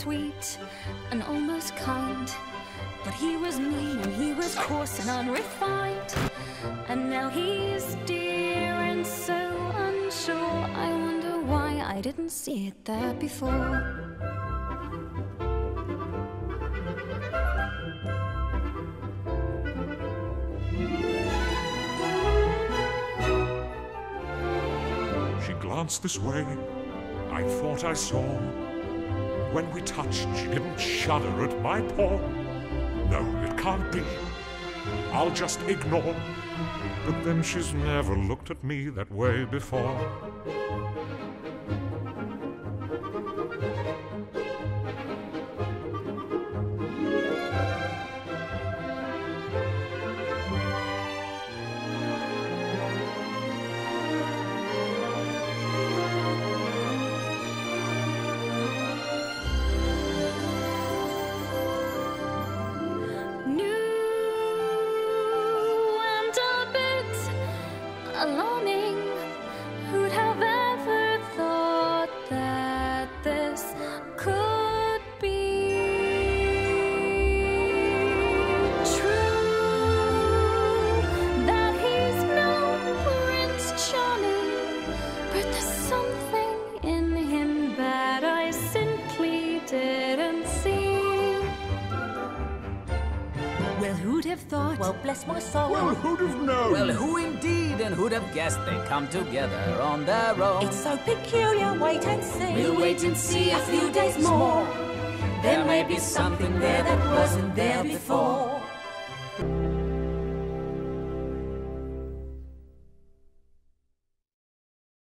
sweet and almost kind, but he was mean and he was coarse and unrefined. And now he's dear and so unsure. I wonder why I didn't see it there before. She glanced this way, I thought I saw. When we touched, she didn't shudder at my paw. No, it can't be, I'll just ignore. But then she's never looked at me that way before. Alarming, who'd have ever thought that this could be true? That he's no Prince Charming, but there's something in him that I simply didn't see. Well, who'd have thought? Well, bless my soul. Well, who'd have known? Well, who indeed? And who'd have guessed they'd come together on their own? It's so peculiar, wait and see. We'll wait and see a few days more. There may be something there that wasn't there before.